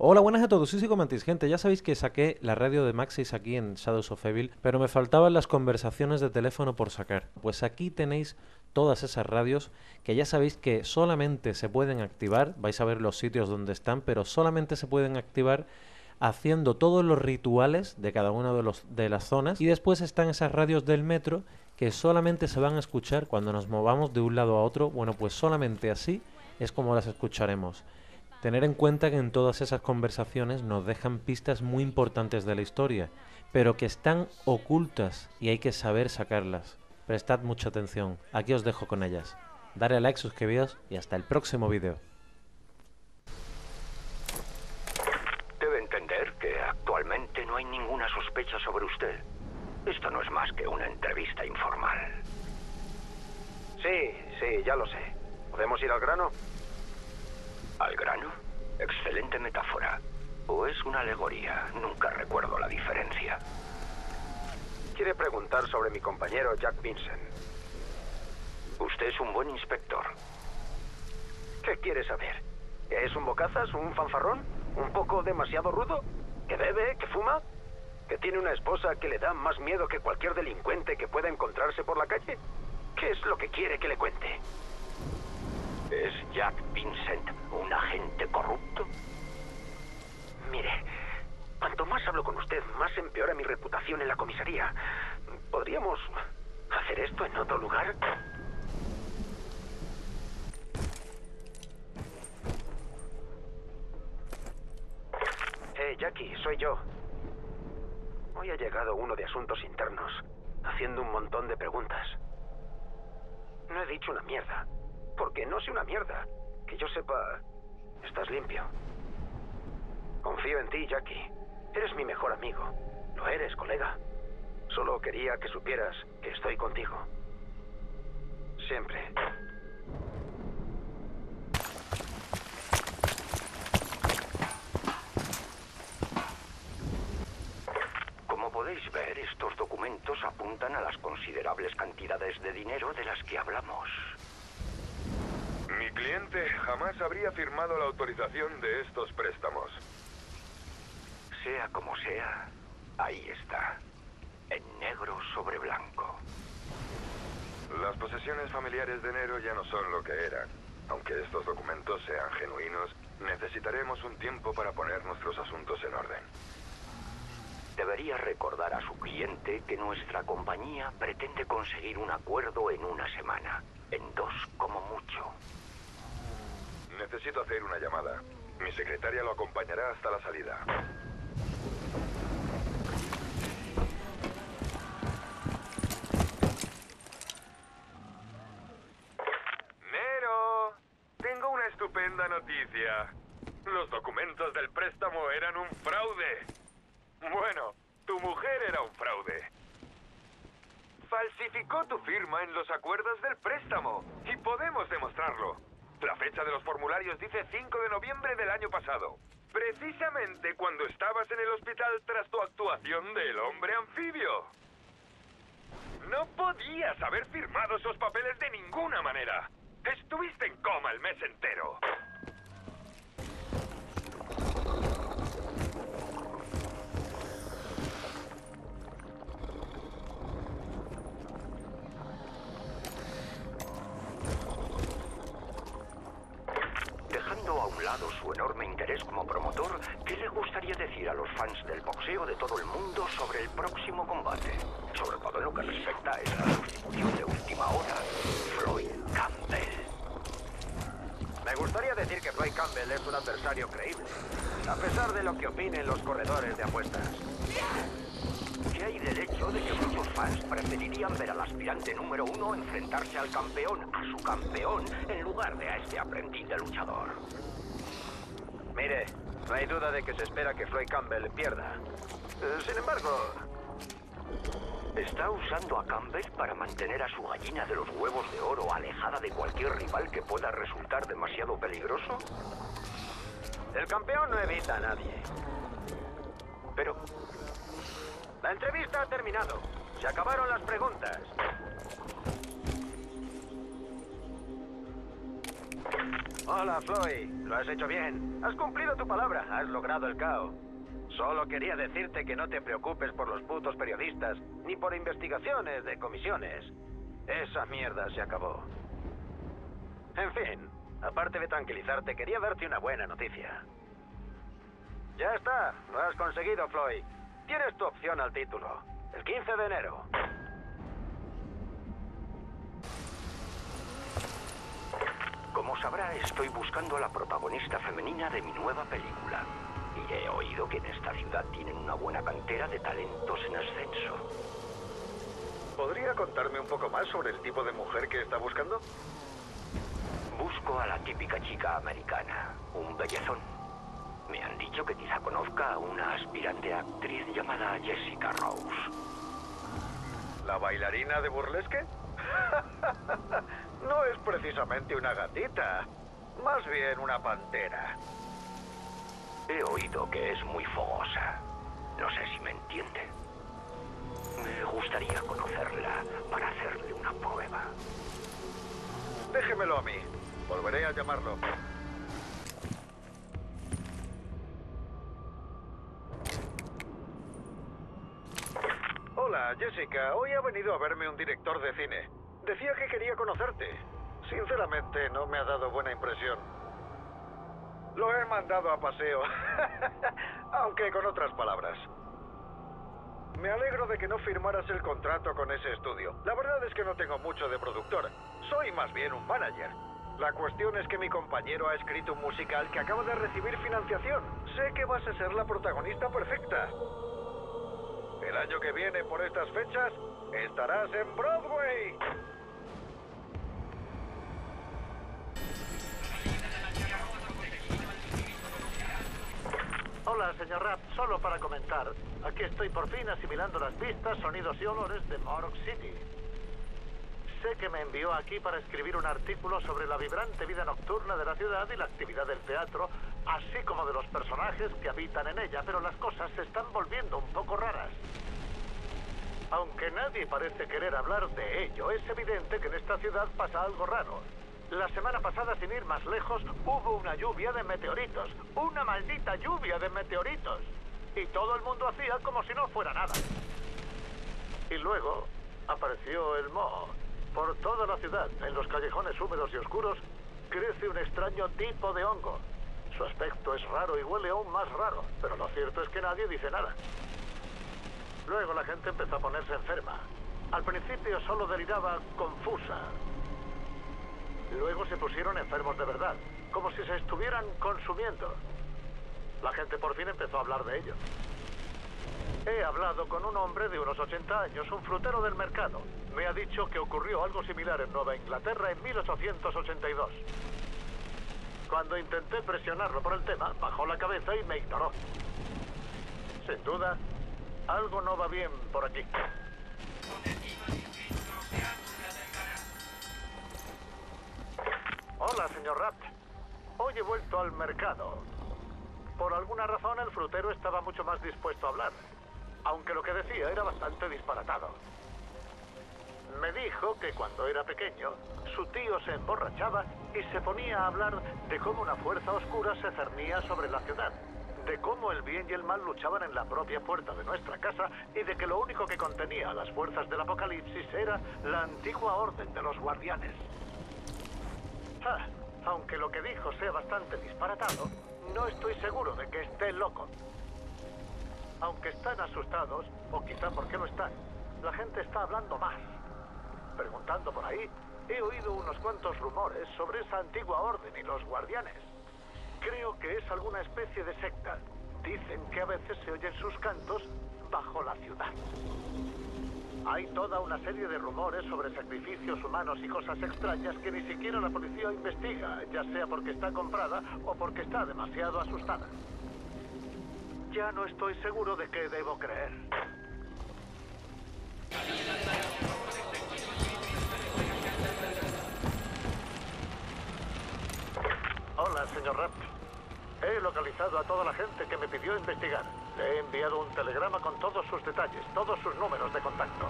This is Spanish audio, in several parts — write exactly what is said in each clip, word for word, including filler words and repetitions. Hola, buenas a todos, soy Psichomantis, gente. Ya sabéis que saqué la radio de Maxis aquí en Shadows of Evil, pero me faltaban las conversaciones de teléfono por sacar. Pues aquí tenéis todas esas radios que ya sabéis que solamente se pueden activar, vais a ver los sitios donde están, pero solamente se pueden activar haciendo todos los rituales de cada una de, los, de las zonas. Y después están esas radios del metro que solamente se van a escuchar cuando nos movamos de un lado a otro. Bueno, pues solamente así es como las escucharemos. Tener en cuenta que en todas esas conversaciones nos dejan pistas muy importantes de la historia, pero que están ocultas y hay que saber sacarlas. Prestad mucha atención, aquí os dejo con ellas. Dale a like, suscribíos y hasta el próximo vídeo. Debe entender que actualmente no hay ninguna sospecha sobre usted. Esto no es más que una entrevista informal. Sí, sí, ya lo sé. ¿Podemos ir al grano? ¿Al grano? Excelente metáfora. ¿O es una alegoría? Nunca recuerdo la diferencia. Quiere preguntar sobre mi compañero Jack Vincent. Usted es un buen inspector. ¿Qué quiere saber? ¿Que es un bocazas, un fanfarrón? ¿Un poco demasiado rudo? ¿Que bebe, que fuma? ¿Que tiene una esposa que le da más miedo que cualquier delincuente que pueda encontrarse por la calle? ¿Qué es lo que quiere que le cuente? ¿Es Jack Vincent un agente corrupto? Mire, cuanto más hablo con usted, más empeora mi reputación en la comisaría. ¿Podríamos hacer esto en otro lugar? Eh, Jackie, soy yo. Hoy ha llegado uno de asuntos internos, haciendo un montón de preguntas. No he dicho una mierda. Porque no sé una mierda. Que yo sepa, estás limpio. Confío en ti, Jackie. Eres mi mejor amigo. Lo eres, colega. Solo quería que supieras que estoy contigo. Siempre. Como podéis ver, estos documentos apuntan a las considerables cantidades de dinero de las que hablamos. Mi cliente jamás habría firmado la autorización de estos préstamos. Sea como sea, ahí está, en negro sobre blanco. Las posesiones familiares de Nero ya no son lo que eran. Aunque estos documentos sean genuinos, necesitaremos un tiempo para poner nuestros asuntos en orden. Debería recordar a su cliente que nuestra compañía pretende conseguir un acuerdo en una semana, en dos como mucho. Necesito hacer una llamada. Mi secretaria lo acompañará hasta la salida. ¡Nero! Tengo una estupenda noticia. Los documentos del préstamo eran un fraude. Bueno, tu mujer era un fraude. Falsificó tu firma en los acuerdos del préstamo y podemos demostrarlo. La fecha de los formularios dice cinco de noviembre del año pasado, precisamente cuando estabas en el hospital tras tu actuación del hombre anfibio. No podías haber firmado esos papeles de ninguna manera. Estuviste en coma el mes entero. Su enorme interés como promotor, ¿qué le gustaría decir a los fans del boxeo de todo el mundo sobre el próximo combate? Sobre todo lo que respecta a esa sustitución de última hora, Floyd Campbell. Me gustaría decir que Floyd Campbell es un adversario creíble, a pesar de lo que opinen los corredores de apuestas. ¿Qué hay del hecho de que muchos fans preferirían ver al aspirante número uno enfrentarse al campeón, a su campeón, en lugar de a este aprendiz de luchador? Mire, no hay duda de que se espera que Floyd Campbell pierda. Eh, sin embargo, está usando a Campbell para mantener a su gallina de los huevos de oro alejada de cualquier rival que pueda resultar demasiado peligroso. El campeón no evita a nadie. Pero la entrevista ha terminado. Se acabaron las preguntas. Hola, Floyd. Lo has hecho bien. Has cumplido tu palabra. Has logrado el caos. Solo quería decirte que no te preocupes por los putos periodistas, ni por investigaciones de comisiones. Esa mierda se acabó. En fin, aparte de tranquilizarte, quería darte una buena noticia. Ya está, lo has conseguido, Floyd. Tienes tu opción al título, el quince de enero. Como sabrá, estoy buscando a la protagonista femenina de mi nueva película. Y he oído que en esta ciudad tienen una buena cantera de talentos en ascenso. ¿Podría contarme un poco más sobre el tipo de mujer que está buscando? Busco a la típica chica americana, un bellezón. Me han dicho que quizá conozca a una aspirante actriz llamada Jessica Rose. ¿La bailarina de burlesque? No es precisamente una gatita, más bien una pantera. He oído que es muy fogosa. No sé si me entiende. Me gustaría conocerla para hacerle una prueba. Déjemelo a mí. Volveré a llamarlo. Hola, Jessica. Hoy ha venido a verme un director de cine. Decía que quería conocerte. Sinceramente, no me ha dado buena impresión. Lo he mandado a paseo, aunque con otras palabras. Me alegro de que no firmaras el contrato con ese estudio. La verdad es que no tengo mucho de productor. Soy más bien un manager. La cuestión es que mi compañero ha escrito un musical que acaba de recibir financiación. Sé que vas a ser la protagonista perfecta. El año que viene, por estas fechas, estarás en Broadway. Hola, señor Rapp, solo para comentar. Aquí estoy por fin asimilando las pistas, sonidos y olores de Morgue City. Sé que me envió aquí para escribir un artículo sobre la vibrante vida nocturna de la ciudad y la actividad del teatro, así como de los personajes que habitan en ella, pero las cosas se están volviendo un poco raras. Aunque nadie parece querer hablar de ello, es evidente que en esta ciudad pasa algo raro. La semana pasada, sin ir más lejos, hubo una lluvia de meteoritos. ¡Una maldita lluvia de meteoritos! Y todo el mundo hacía como si no fuera nada. Y luego apareció el moho. Por toda la ciudad, en los callejones húmedos y oscuros, crece un extraño tipo de hongo. Su aspecto es raro y huele aún más raro, pero lo cierto es que nadie dice nada. Luego la gente empezó a ponerse enferma. Al principio solo deliraba confusa. Luego se pusieron enfermos de verdad, como si se estuvieran consumiendo. La gente por fin empezó a hablar de ello. He hablado con un hombre de unos ochenta años, un frutero del mercado. Me ha dicho que ocurrió algo similar en Nueva Inglaterra en mil ochocientos ochenta y dos. Cuando intenté presionarlo por el tema, bajó la cabeza y me ignoró. Sin duda, algo no va bien por aquí. Hola, señor Rapp. Hoy he vuelto al mercado. Por alguna razón el frutero estaba mucho más dispuesto a hablar, aunque lo que decía era bastante disparatado. Me dijo que cuando era pequeño, su tío se emborrachaba y se ponía a hablar de cómo una fuerza oscura se cernía sobre la ciudad, de cómo el bien y el mal luchaban en la propia puerta de nuestra casa y de que lo único que contenía a las fuerzas del apocalipsis era la antigua orden de los guardianes. Ah, aunque lo que dijo sea bastante disparatado, no estoy seguro de que esté loco. Aunque están asustados, o quizá porque no están, la gente está hablando más. Preguntando por ahí, he oído unos cuantos rumores sobre esa antigua orden y los guardianes. Creo que es alguna especie de secta. Dicen que a veces se oyen sus cantos bajo la ciudad. Hay toda una serie de rumores sobre sacrificios humanos y cosas extrañas que ni siquiera la policía investiga, ya sea porque está comprada o porque está demasiado asustada. Ya no estoy seguro de qué debo creer. Hola, señor Rapp. He localizado a toda la gente que me pidió investigar. Le he enviado un telegrama con todos sus detalles, todos sus números de contacto.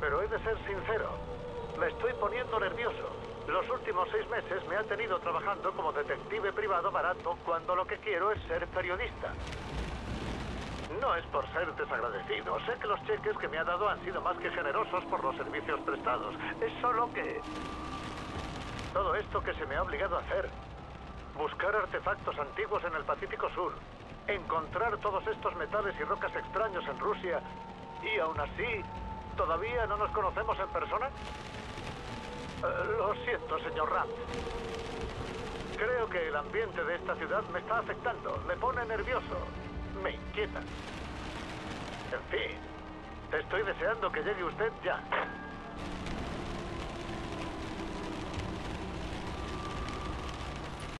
Pero he de ser sincero. Me estoy poniendo nervioso. Los últimos seis meses me han tenido trabajando como detective privado barato cuando lo que quiero es ser periodista. No es por ser desagradecido. Sé que los cheques que me ha dado han sido más que generosos por los servicios prestados. Es solo que... todo esto que se me ha obligado a hacer. Buscar artefactos antiguos en el Pacífico Sur. Encontrar todos estos metales y rocas extraños en Rusia. Y aún así, ¿todavía no nos conocemos en persona? Uh, lo siento, señor Rand. Creo que el ambiente de esta ciudad me está afectando. Me pone nervioso. Me inquieta. En fin, estoy deseando que llegue usted ya.